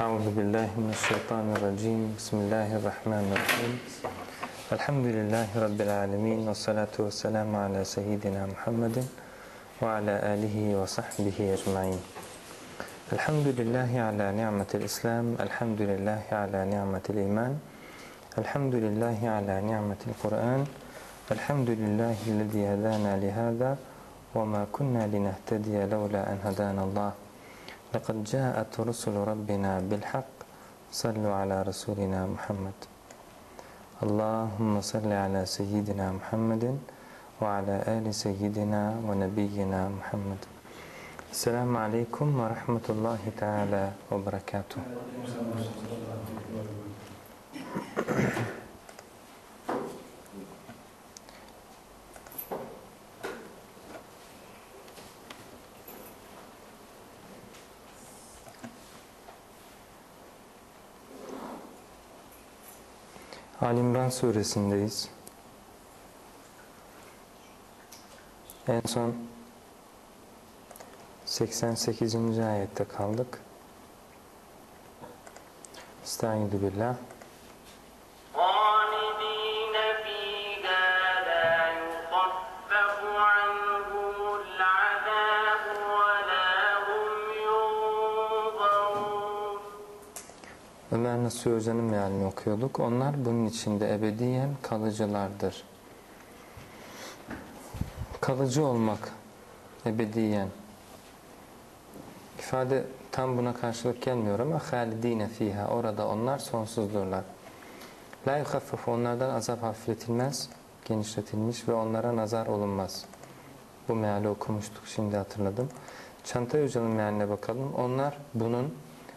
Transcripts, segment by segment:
Euzubillahimineşşeytanirracim. Bismillahirrahmanirrahim. Elhamdülillahi Rabbil alemin. Ve salatu ve selamu ala seyyidina Muhammedin ve ala alihi ve sahbihi ecmain. Elhamdülillahi ala ni'metil İslam. Elhamdülillahi ala ni'metil iman. Elhamdülillahi ala ni'metil Kur'an. Elhamdülillahi lezî hedâna lihâdâ ve mâ kunnâ linehtediye levlâ en hedânallâh. لَقَدْ جَاءَتْ رُسُلُ رَبِّنَا بِالْحَقِّ صَلُّوا عَلَى رَسُولِنَا مُحَمَّدٍ اللهم صل على سيدنا محمد وعلى آل سيدنا ونبينا محمد. السلام عليكم ورحمة الله تعالى وبركاته. Al-i İmran suresindeyiz. En son 88. ayette kaldık. Estaizu billah. Nasi Hoca'nın mealini okuyorduk. Onlar bunun içinde ebediyen kalıcılardır. Kalıcı olmak, ebediyen. İfade tam buna karşılık gelmiyor ama halidine fiha, orada onlar sonsuzdurlar. La yuhaffif, onlardan azap hafifletilmez, genişletilmiş ve onlara nazar olunmaz. Bu meali okumuştuk, şimdi hatırladım. Çantay Hoca'nın mealine bakalım. Onlar bunun,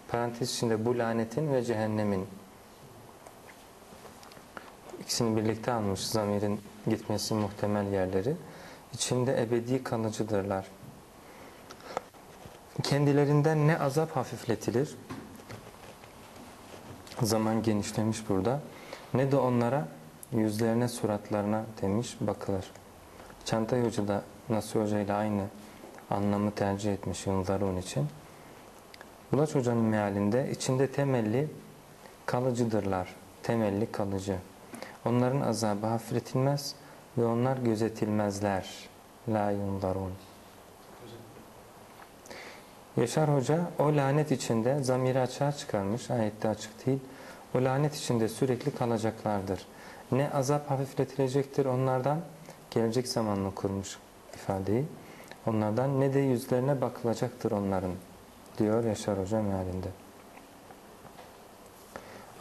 parantez içinde bu lanetin ve cehennemin, ikisini birlikte almış, zamirin gitmesi muhtemel yerleri, içinde ebedi kalıcıdırlar. Kendilerinden ne azap hafifletilir, zaman genişlemiş burada, ne de onlara yüzlerine, suratlarına demiş bakılır. Çantay Hoca da Nasır Hoca ile aynı anlamı tercih etmiş yıllar onun için. Bulaç Hoca'nın mealinde içinde temelli kalıcıdırlar. Temelli kalıcı. Onların azabı hafifletilmez ve onlar gözetilmezler. La yundarun. Yaşar Hoca o lanet içinde zamiri açığa çıkarmış. Ayette açık değil. O lanet içinde sürekli kalacaklardır. Ne azap hafifletilecektir onlardan, gelecek zamanla kurmuş ifadeyi. Onlardan ne de yüzlerine bakılacaktır onların, diyor Yaşar Hoca mealinde.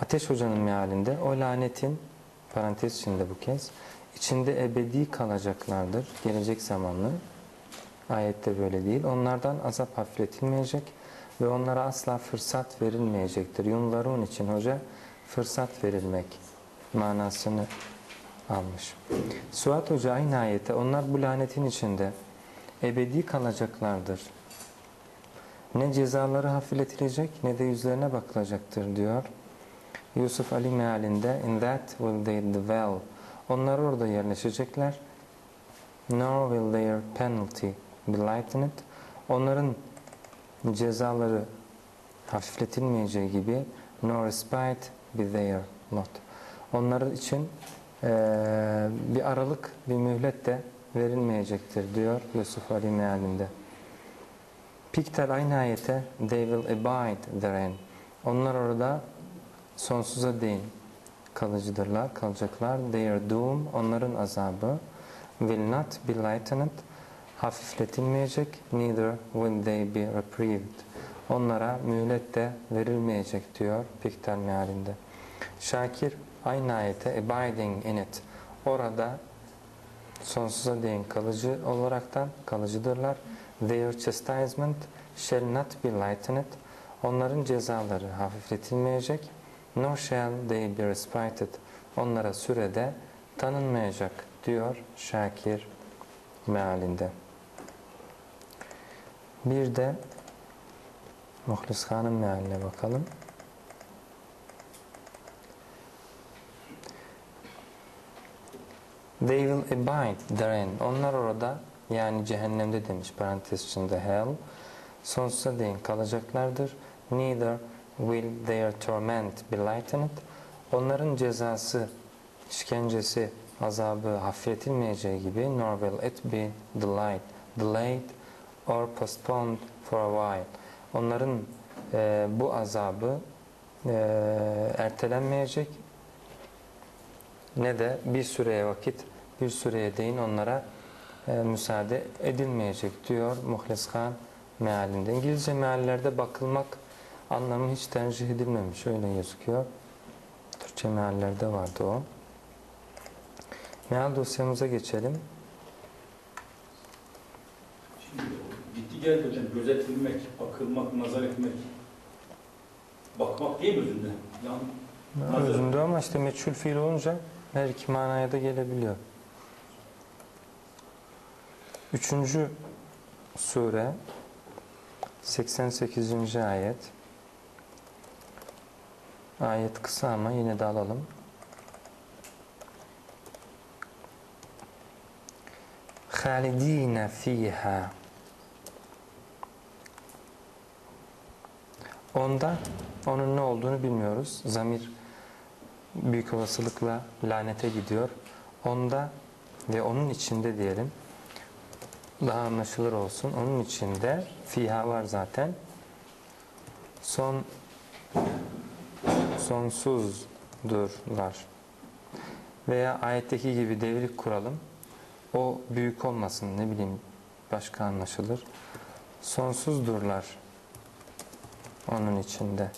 Ateş Hoca'nın mealinde o lanetin, parantez içinde bu kez, içinde ebedi kalacaklardır, gelecek zamanlı. Ayette böyle değil. Onlardan azap hafifletilmeyecek ve onlara asla fırsat verilmeyecektir. Yunlarun için hoca fırsat verilmek manasını almış. Suat Hoca aynı ayette onlar bu lanetin içinde ebedi kalacaklardır, ne cezaları hafifletilecek ne de yüzlerine bakılacaktır, diyor. Yusuf Ali mealinde in that will they dwell. Onlar orada yerleşecekler. Nor will their penalty be lightened. Onların cezaları hafifletilmeyeceği gibi nor respite be their lot. Onların için bir aralık, bir mühlet de verilmeyecektir, diyor Yusuf Ali mealinde. Pickthall aynı ayete they will abide therein. Onlar orada sonsuza değin kalıcıdırlar, kalacaklar. Their doom, onların azabı will not be lightened, hafifletilmeyecek. Neither will they be reprieved. Onlara mühlet de verilmeyecek, diyor Pickthall mealinde. Şakir aynı ayete abiding in it. Orada sonsuza değin kalıcı olaraktan kalıcıdırlar. Their chastisement shall not be lightened. Onların cezaları hafifletilmeyecek. Nor shall they be respited. Onlara sürede tanınmayacak, diyor Şakir mealinde. Bir de Muhlis Hanım mealine bakalım. They will abide therein. Onlar orada, yani cehennemde demiş, parantez içinde hell, sonsuza değin kalacaklardır. Neither will their torment be lightened? Onların cezası, işkencesi, azabı hafifletilmeyeceği gibi, nor will it be delayed or postponed for a while. Onların bu azabı ertelenmeyecek, ne de bir süreye vakit, bir süreye değin onlara müsaade edilmeyecek diyor Muhlis Hanım mealinde. İngilizce meallerde bakılmak anlamı hiç tercih edilmemiş, öyle gözüküyor. Türkçe meallerde vardı o. Meal dosyamıza geçelim. Şimdi gitti geldi hocam, gözetilmek, bakılmak, nazar etmek. Bakmak değil mi özünde? Yani, özünde ama işte meçhul fiil olunca her iki manaya da gelebiliyor. 3. sure 88. ayet. Ayet kısa ama yine de alalım. Halidine fiha. Onda, onun ne olduğunu bilmiyoruz. Zamir büyük olasılıkla lanete gidiyor. Onda ve onun içinde diyelim. Daha anlaşılır olsun. Onun içinde fiha var zaten. Sonsuzdurlar. Veya ayetteki gibi devirlik kuralım. O büyük olmasın, ne bileyim, başka anlaşılır. Sonsuzdurlar onun içinde.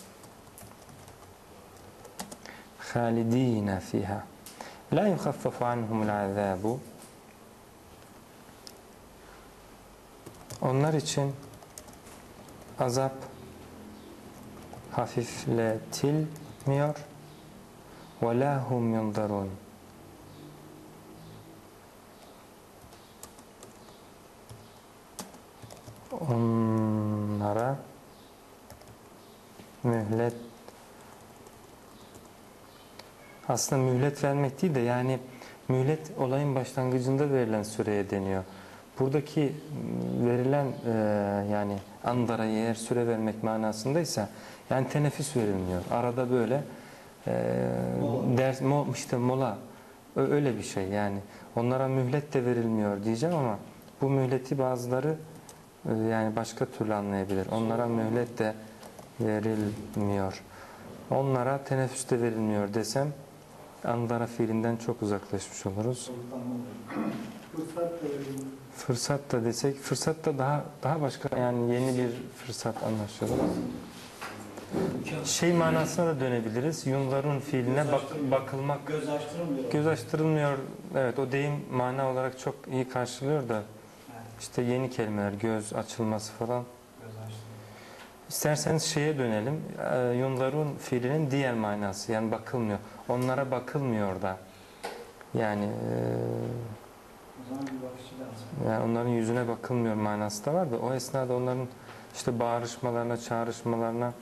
Halidine fiha. La yukhaffafu anhumul azabu. Onlar için azap hafifletilmiyor. وَلَا هُمْ يُنْدَرُونَ. Onlara mühlet, aslında mühlet vermek değil de, yani mühlet olayın başlangıcında verilen süreye deniyor. Buradaki verilen yani andaraya eğer süre vermek manasındaysa, yani teneffüs verilmiyor. Arada böyle mola, öyle bir şey yani. Onlara mühlet de verilmiyor diyeceğim ama bu mühleti bazıları yani başka türlü anlayabilir. Onlara mühlet de verilmiyor. Onlara teneffüs de verilmiyor desem andara fiilinden çok uzaklaşmış oluruz. Fırsat da desek, fırsat da daha başka, yani yeni bir fırsat anlaşılır. Şey manasına da dönebiliriz. Yunların fiiline bakılmak, göz açtırılmıyor. Evet, o deyim mana olarak çok iyi karşılıyor da işte yeni kelimeler, göz açılması falan. İsterseniz şeye dönelim. Yunların fiilinin diğer manası, yani bakılmıyor. Onlara bakılmıyor da. Yani yani onların yüzüne bakılmıyor manası da var da, o esnada onların işte bağırışmalarına, çağrışmalarına.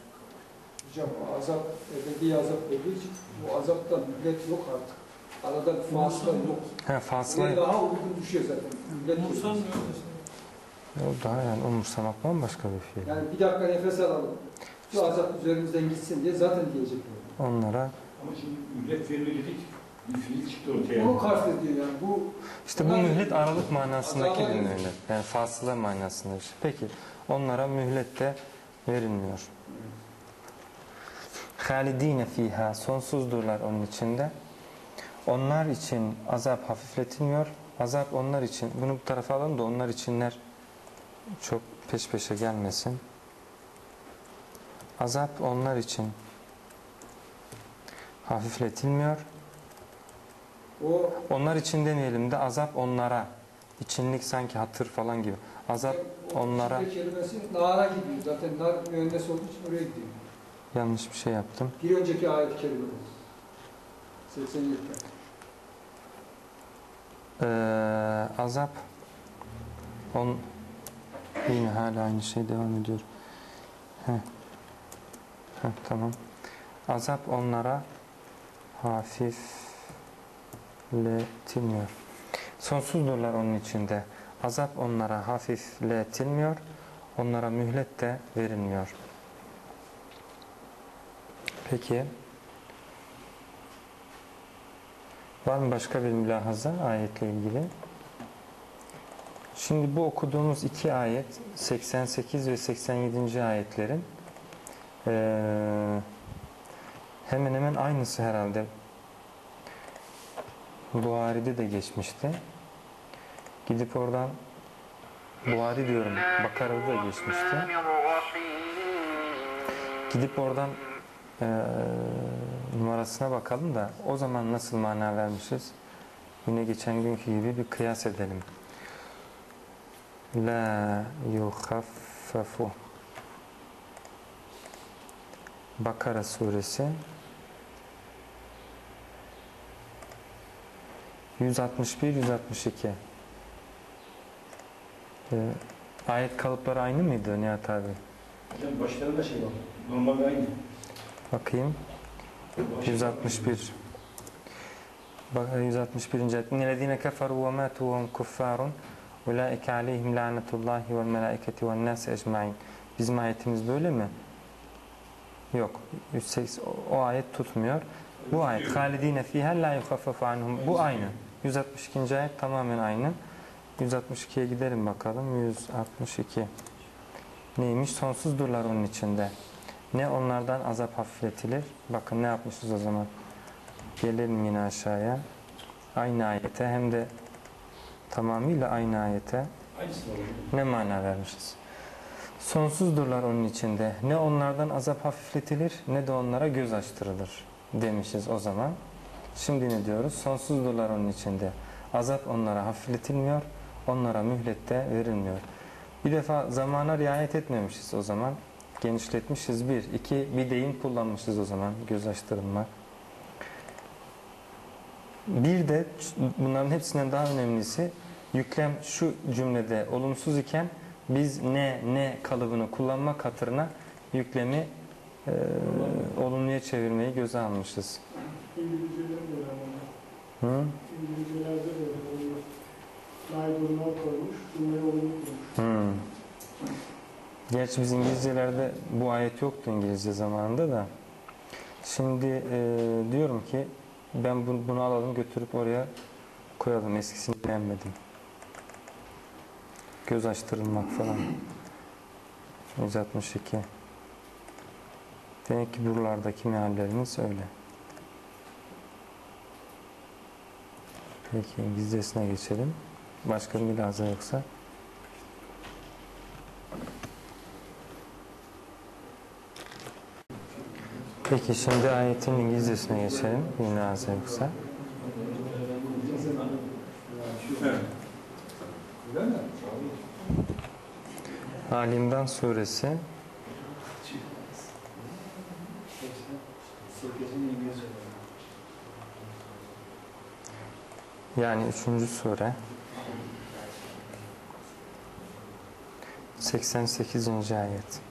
Hocam azap, ebedi azap dediği için bu azapta mühlet yok artık. Arada bir fasla yok. He, fasla. Daha uygun düşüyor zaten. Mühlet umursamıyor. Daha yani umursamak bambaşka bir şey. Yani bir dakika nefes alalım. Şu azap üzerimizden gitsin diye zaten diyecekler. Onlara. Ama şimdi mühlet verilmedik. Bunu kastediyor yani. Bu işte bu mühlet aralık manasındaki mühlet. Yani fasıla manasında bir şey. Peki onlara mühlet de verilmiyor. Halidine fiha. Sonsuzdurlar onun içinde. Onlar için azap hafifletilmiyor. Azap onlar için. Bunu bu tarafa alalım da onlar içinler çok peş peşe gelmesin. Azap onlar için hafifletilmiyor. Onlar için demeyelim de azap onlara. İçinlik sanki hatır falan gibi. Azap onlara. Kelimesi nara gidiyor. Zaten nar mühendesi olduğu için oraya gidiyor. Yanlış bir şey yaptım. Bir önceki ayet-i kerime. 87. Azap yine hala aynı şey devam ediyor. Tamam. Azap onlara hafif letilmiyor. Sonsuzdurlar onun içinde. Azap onlara hafifletilmiyor. Onlara mühlet de verilmiyor. Peki. Var mı başka bir mülahaza ayetle ilgili? Şimdi bu okuduğumuz iki ayet, 88 ve 87. ayetlerin hemen hemen aynısı herhalde. Buhari'de de geçmişti. Gidip oradan Buhari diyorum, Bakara'da da geçmişti. Gidip oradan numarasına bakalım da o zaman nasıl mana vermişiz? Yine geçen günkü gibi bir kıyas edelim. La yukhaffafu. Bakara suresi 161-162. Ayet kalıpları aynı mıydı Nihat abi? Hocam başlarında şey var. Normal aynı. Bakayım. 161. Bakara 161. ayet. "Nellezine keferu ve matu ve kuffarun ulaike aleyhim lanetullahi ve'l melaiketi ve'n nas ecmaîn." Bizim ayetimiz böyle mi? Yok. 180 o ayet tutmuyor. Bu ayet halidine fiha la yukhaffafu anhum. Bu aynı. 162. ayet tamamen aynı. 162'ye gidelim bakalım. 162. Neymiş? Sonsuzdurlar onun içinde. Ne onlardan azap hafifletilir. Bakın ne yapmışız o zaman. Gelelim yine aşağıya. Aynı ayete hem de tamamıyla aynı ayete. Ne mana vermişiz? Sonsuzdurlar onun içinde. Ne onlardan azap hafifletilir ne de onlara göz açtırılır demişiz o zaman. Şimdi ne diyoruz? Sonsuzdurlar onun içinde. Azap onlara hafifletilmiyor. Onlara mühlet de verilmiyor. Bir defa zamana riayet etmemişiz o zaman. Genişletmişiz bir. İki, bir deyim kullanmışız o zaman. Göz açtırılmak. Bir de bunların hepsinden daha önemlisi yüklem şu cümlede olumsuz iken biz ne kalıbını kullanmak hatırına yüklemi olumluya çevirmeyi göze almışız. Hı? Hmm. Gerçi biz İngilizcelerde bu ayet yoktu İngilizce zamanında da. Şimdi diyorum ki ben bunu alalım götürüp oraya koyalım. Eskisini beğenmedim. Göz açtırılmak falan. 162. Demek ki buralardaki meallerimiz öyle. Peki İngilizcesine geçelim. Başka bir mülahaza yoksa. Peki şimdi ayetin İngilizcesine geçelim. Bir mülahaza yoksa. Al-i İmran suresi 3. sure 88. ayet.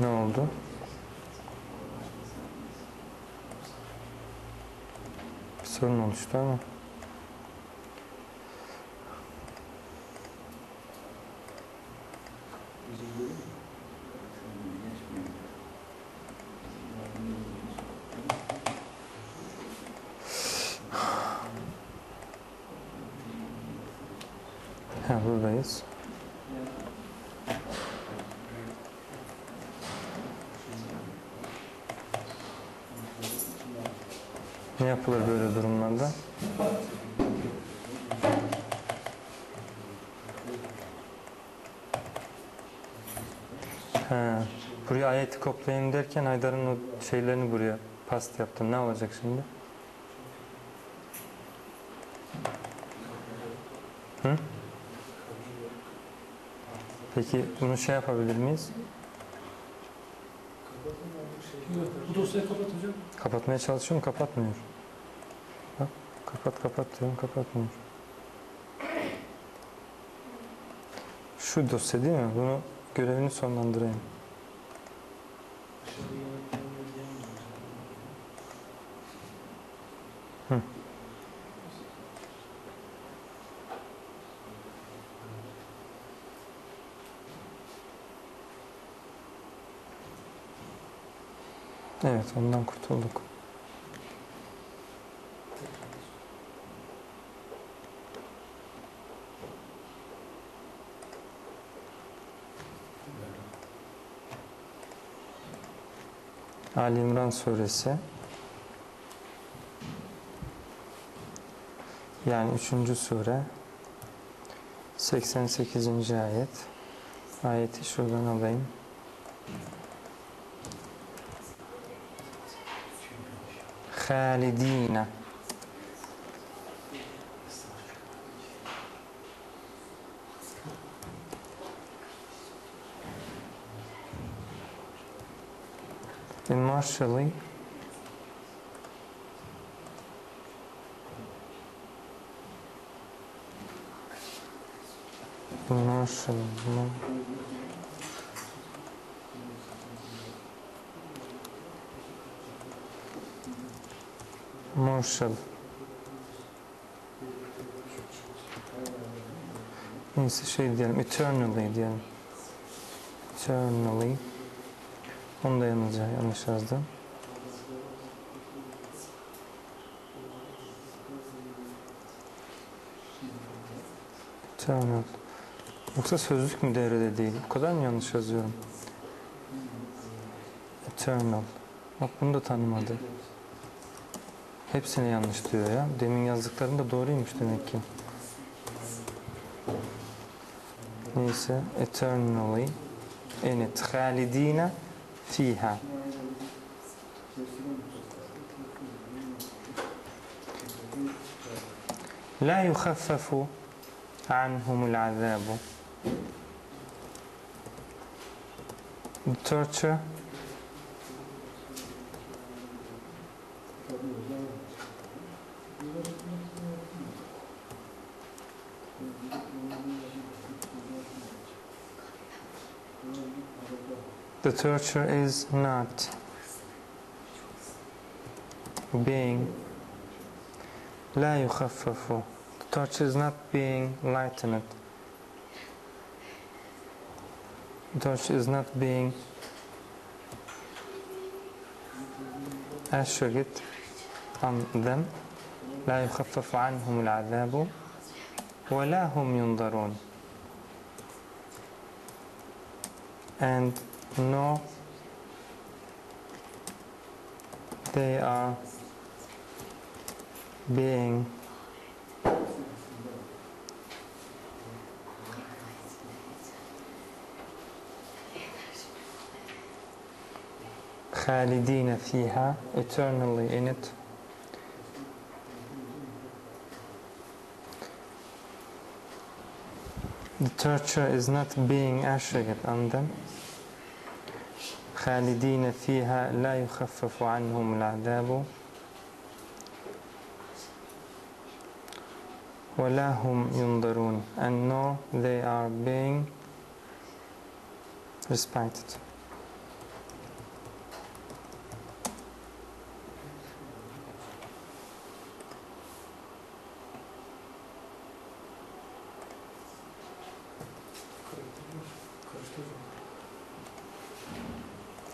Ne oldu? Bir sorun oluştu ama. Buradayız. Ne yapılır böyle durumlarda? Buraya ayeti koplayayım derken Haydar'ın o şeylerini buraya past yaptım. Ne olacak şimdi? Hı? Peki bunu şey yapabilir miyiz? Bu dosyayı kapat hocam. Kapatmaya çalışıyorum, kapatmıyor. Bak, kapat diyorum, kapatmıyor. Şu dosya değil mi? Bunu görevini sonlandırayım. Evet, ondan kurtulduk. Al-i İmran suresi. Yani 3. sure. 88. ayet. Ayeti şuradan alayım. Halidine. And martially, martial, neyse şey diyelim, eternally diyelim, eternally. Onu da yanlış yazdım. Tamam. Yoksa sözlük mü devrede değil? O kadar mı yanlış yazıyorum? Eternal. Bak bunu da tanımadı. Hepsini yanlış diyor ya. Demin yazdıklarım da doğruymuş demek ki. Neyse. Eternally. Evet. Halidine. فيها لا يخفف عنهم العذاب. The torture The torture is not being لا يخفف. The torture is not being lightened. The torture is not being assuaged on them. لا يخفف عنهم العذاب ولا هم ينظرون. And no, they are being خالدين فيها, eternally in it. The torture is not being assuaged on them. خالدين فيها لا يخفف عنهم العذاب ولا هم ينظرون. And no, they are being respected.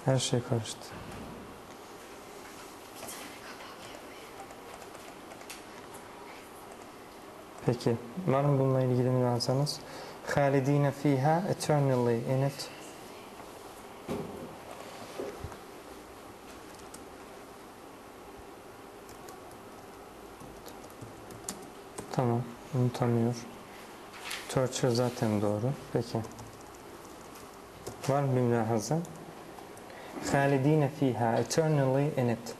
Her şey karıştı. Peki, var mı bununla ilgili nüansınız? خَالِد۪ينَ ف۪يهَا eternally in it. Tamam, bunu tanıyor. Torture zaten doğru. Peki. Var mı bir mülahaza? خالدين فيها eternally in it.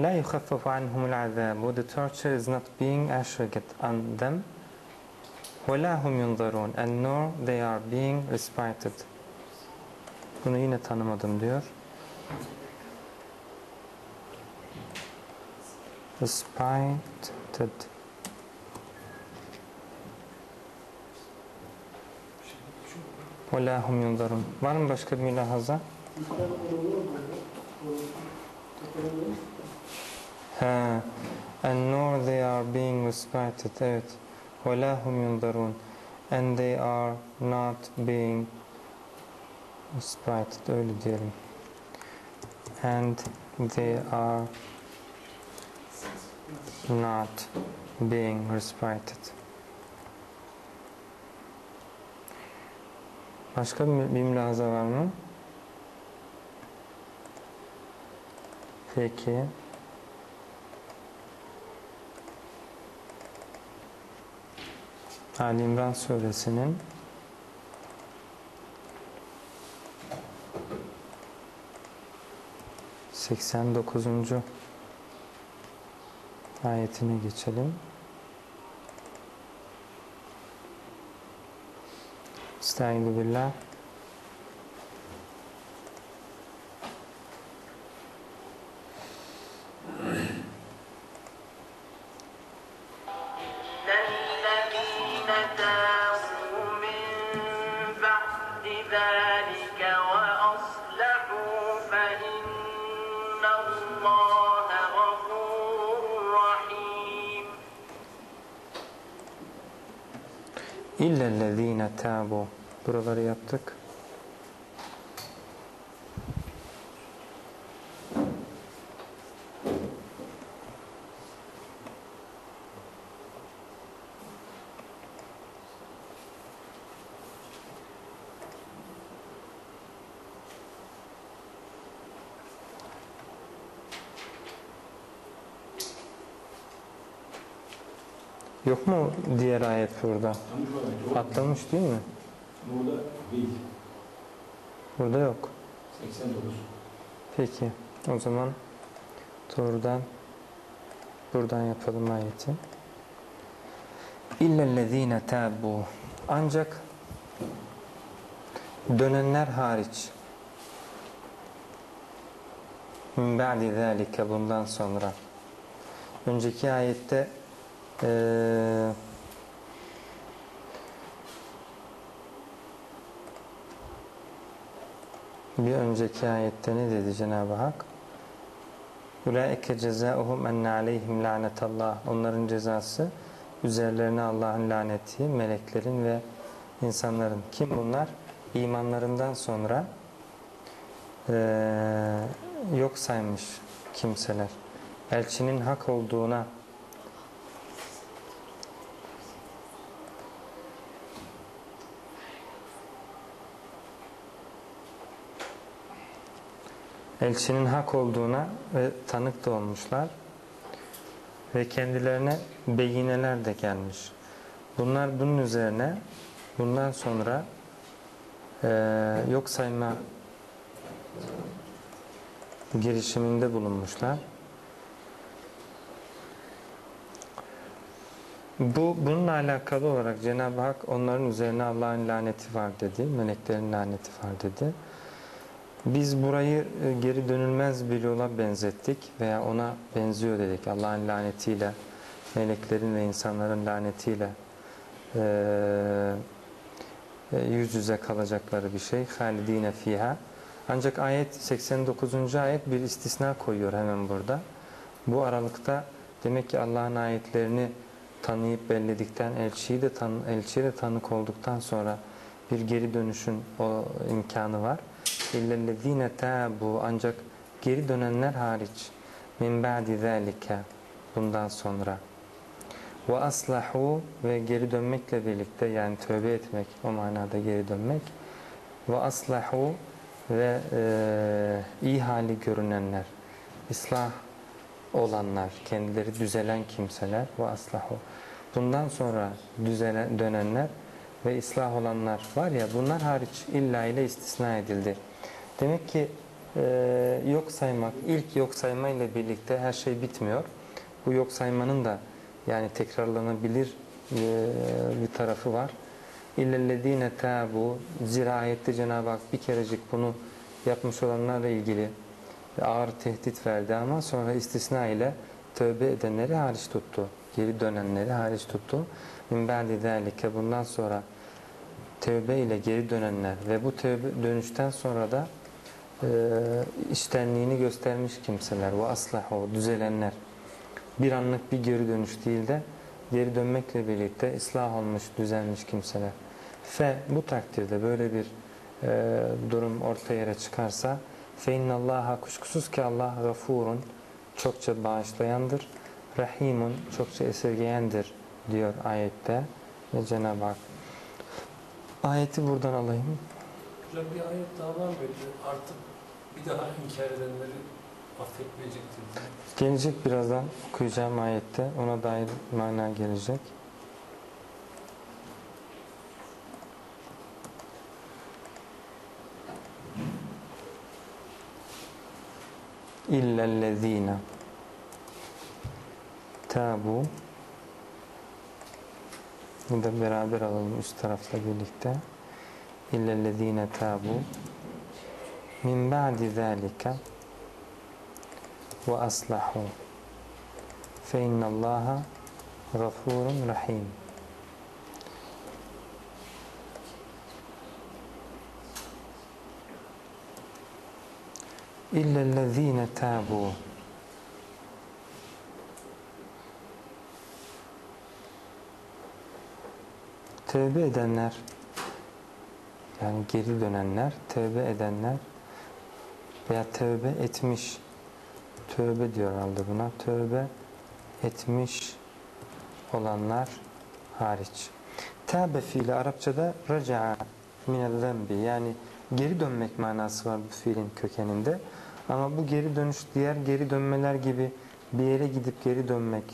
لا يخفف عنهم العذاب. The torture is not being assuaged on them. ولا هم ينظرون. And nor they are being respited. Bunu yine tanımadım diyor. Respited. ولا هم ينظرون. Var mı başka bir mülahaza? Ha, and nor they are being respected at وَلَهُمْ يُنْظَرُونَ and they are not being respected öyle diyelim and they are not being respected. Başka bir mülahaza var mı? Peki. Al-i İmran Suresinin 89. ayetine geçelim. Estaizu billah. İllellezîne tâbû. Buraları yaptık. Yok mu diğer ayet burada? Atlamış değil mi? Burada değil. Burada yok. 89. Peki. O zaman buradan yapalım ayeti. İllellezîne tâbû. Ancak dönenler hariç. Min ba'di zâlike bundan sonra. Önceki ayette bir önceki ayette ne dedi Cenab-ı Hak? Ulaike cezâuhum enne aleyhim lânetallah. Onların cezası üzerlerine Allah'ın laneti, meleklerin ve insanların. Kim bunlar? İmanlarından sonra yok saymış kimseler. Elçinin hak olduğuna ve tanık da olmuşlar ve kendilerine beyineler de gelmiş. Bunlar bunun üzerine bundan sonra yok sayma girişiminde bulunmuşlar. Bununla alakalı olarak Cenab-ı Hak onların üzerine Allah'ın laneti var dedi, meleklerin laneti var dedi. Biz burayı geri dönülmez bir yola benzettik veya ona benziyor dedik. Allah'ın lanetiyle, meleklerin ve insanların lanetiyle yüz yüze kalacakları bir şey. Halidine fiha. Ancak ayet 89. ayet bir istisna koyuyor hemen burada. Bu aralıkta demek ki Allah'ın ayetlerini tanıyıp belledikten, elçiye de tanık olduktan sonra bir geri dönüşün o imkanı var. İllellezîne tâbû ancak geri dönenler hariç min ba'di zâlike bundan sonra ve aslahû ve geri dönmekle birlikte yani tövbe etmek o manada geri dönmek ve aslahû ve iyi hali görünenler ıslah olanlar kendileri düzelen kimseler ve aslahû bundan sonra dönenler ve ıslah olanlar var ya bunlar hariç illa ile istisna edildi. Demek ki yok saymak, ilk yok sayma ile birlikte her şey bitmiyor. Bu yok saymanın da yani tekrarlanabilir bir tarafı var. İllellezîne tâbû zira ayette Cenab-ı Hak bir kerecik bunu yapmış olanlarla ilgili ağır tehdit verdi ama sonra istisna ile tövbe edenleri hariç tuttu. Geri dönenleri hariç tuttu. Min ba'di zâlike bundan sonra tövbe ile geri dönenler ve bu tövbe dönüşten sonra da içtenliğini göstermiş kimseler ve aslahu düzelenler bir anlık bir geri dönüş değil de geri dönmekle birlikte ıslah olmuş, düzelmiş kimseler. Fe bu takdirde böyle bir durum orta yere çıkarsa فَاِنَّ اللّٰهَ kuşkusuz ki Allah gafurun çokça bağışlayandır, rahimun çokça esirgeyendir diyor ayette. Ve Cenab-ı Hak ayeti buradan alayım. Hocam bir ayet daha var mı? Artık bir daha inkar edenleri affetmeyecektir. Gelecek birazdan okuyacağım ayette. Ona dair mana gelecek. İllellezîne tâbû. Bunu da beraber alalım üst tarafla birlikte. İllellezîne tâbû min ba'di zâlike ve aslahû fe innallâhe gafûrun rahîm. İllellezîne tâbû. Tevbe edenler, yani geri dönenler, tevbe edenler veya tevbe etmiş, tövbe diyor herhalde buna, tövbe etmiş olanlar hariç. Tâbe fiili Arapçada raca'a minel-zembi, yani geri dönmek manası var bu fiilin kökeninde. Ama bu geri dönüş diğer geri dönmeler gibi bir yere gidip geri dönmek,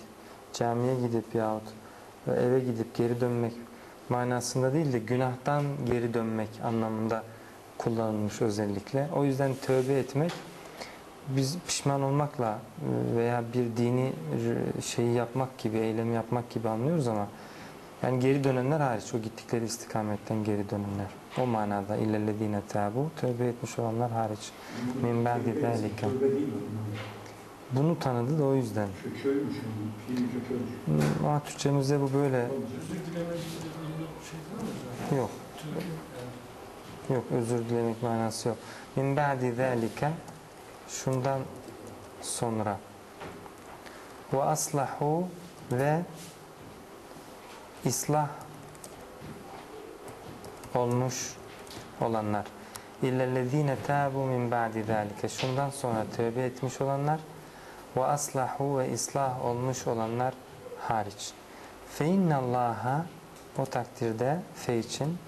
camiye gidip yahut eve gidip geri dönmek manasında değil de günahtan geri dönmek anlamında kullanılmış özellikle. O yüzden tövbe etmek biz pişman olmakla veya bir dini şeyi yapmak gibi, eylemi yapmak gibi anlıyoruz ama yani geri dönenler hariç, o gittikleri istikametten geri dönenler. O manada illellezîne tâbû, tövbe etmiş olanlar hariç. Min ba'di zâlike. Bunu tanıdı da o yüzden. Kökölmüş. Ama Türkçemizde bu böyle. Yok. Yok, özür dilemek manası yok. Min ba'di zâlike, şundan sonra. Ve aslahû, ve İslah olmuş olanlar. İllellezîne tâbû min ba'di zâlike. Şundan sonra tövbe etmiş olanlar ve aslahû, ve islah olmuş olanlar hariç. Fe innallâhe, o takdirde fe için,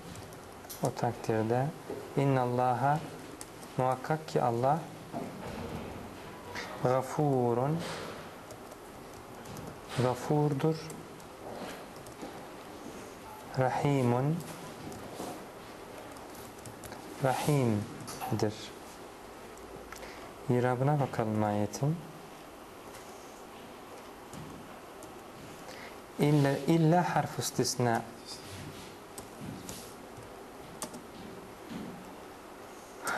o takdirde innallâhe muhakkak ki Allah gafûrun gafûrdur, rahimun rahimdir. İrabına bakalım ayetin. İlla harf istisna.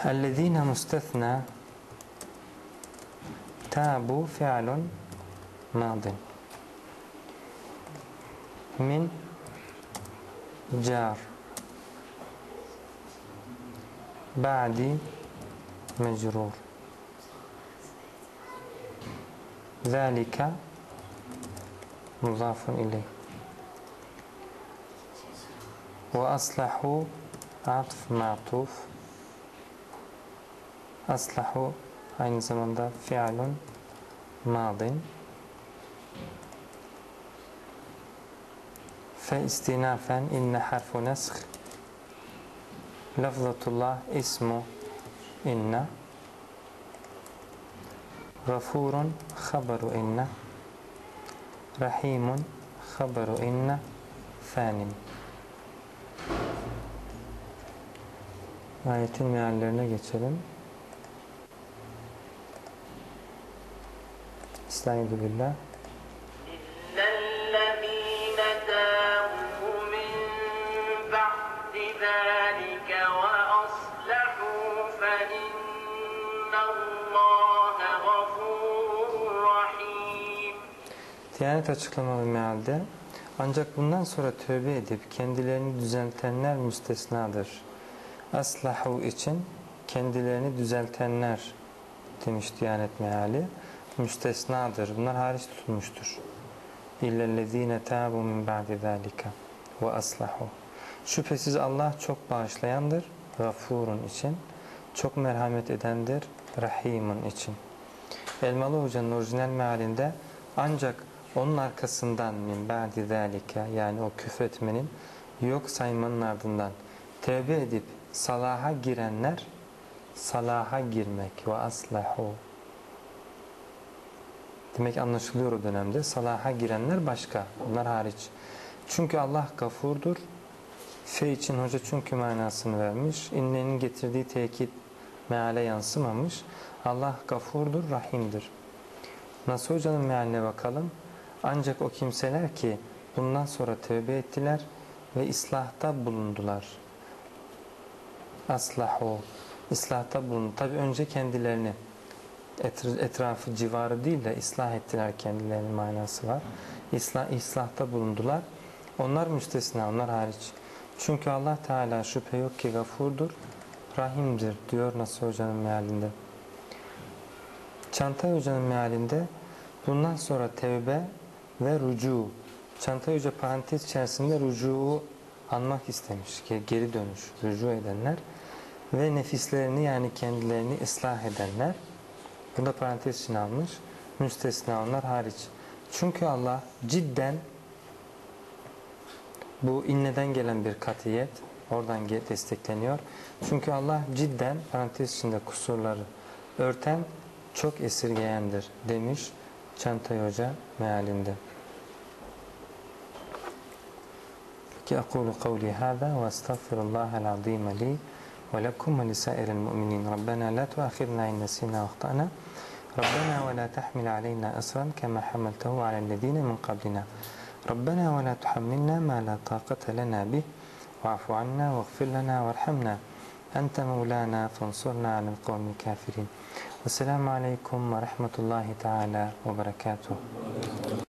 Ellezîne müstesna tâbu fi'lun mâdin min car ba'di mecrur zâlike muzafun ileyh ve aslahu atf ma'tuf aslahu aynı zamanda fi'lun madin fe istinafen inne harfu nesk lafzatullah ismu inne gafurun haberu inne rahimun haberu inne fanim. Ayetin meallerine geçelim. Estağfirullah. Diyanet açıklamalı mealde ancak bundan sonra tövbe edip kendilerini düzeltenler müstesnadır. Aslahu için kendilerini düzeltenler demiş Diyanet meali. müstesnadır. Bunlar hariç tutulmuştur. İllellezîne tâbû min ba'di zâlike ve aslahû. Şüphesiz Allah çok bağışlayandır. Gafurun için. Çok merhamet edendir. Rahimun için. Elmalı Hoca'nın orijinal mealinde ancak onun arkasından min ba'di zâlike, yani o küfretmenin, yok saymanın ardından tevbe edip salaha girenler, salaha girmek ve aslahu. Demek anlaşılıyor o dönemde. Salaha girenler başka, bunlar hariç. Çünkü Allah gafurdur. Fe için hoca çünkü manasını vermiş. İnnenin getirdiği tekit meale yansımamış. Allah gafurdur, rahimdir. Nasır Hoca'nın mealine bakalım. Ancak o kimseler ki bundan sonra tövbe ettiler ve islahta bulundular. Aslahu. İslahta bulundu. Tabi önce kendilerini, etrafı, civarı değil de ıslah ettiler kendilerinin manası var. İslahta bulundular. Onlar müstesna, onlar hariç. Çünkü Allah Teala şüphe yok ki gafurdur, rahimdir diyor Nasır Hoca'nın mealinde. Çantay Hoca'nın mealinde bundan sonra tevbe ve rücu. Çantay Hoca parantez içerisinde rücu'u anmak istemiş ki geri dönüş, rücu edenler ve nefislerini, yani kendilerini ıslah edenler. Bunu da parantez içine almış. Müstesna, onlar hariç. Çünkü Allah cidden, bu inneden gelen bir katiyet, oradan destekleniyor. Çünkü Allah cidden, parantez içinde kusurları örten, çok esirgeyendir demiş Çantay Hoca mealinde. Ki aqulu kavli hâzâ ve estağfirullâhel azîme li ve lekum ve lisâiril mu'minîn. Rabbena la tuâkhidnâ in nesînâ ve ahtâ'nâ. Rabbena ve la tahmil aleynâ esran kemâ hamaltehu alellezîne min qablinâ. Rabbena ve la tuhammilnâ mâ la tâkate lenâ bih. Ve'afu annâ veğfir lenâ ve'rhamnâ. Ente mevlânâ fensurnâ alel kavmil kâfirîn. Esselamu aleyküm ve rahmetullahi teâlâ ve berekâtuhu.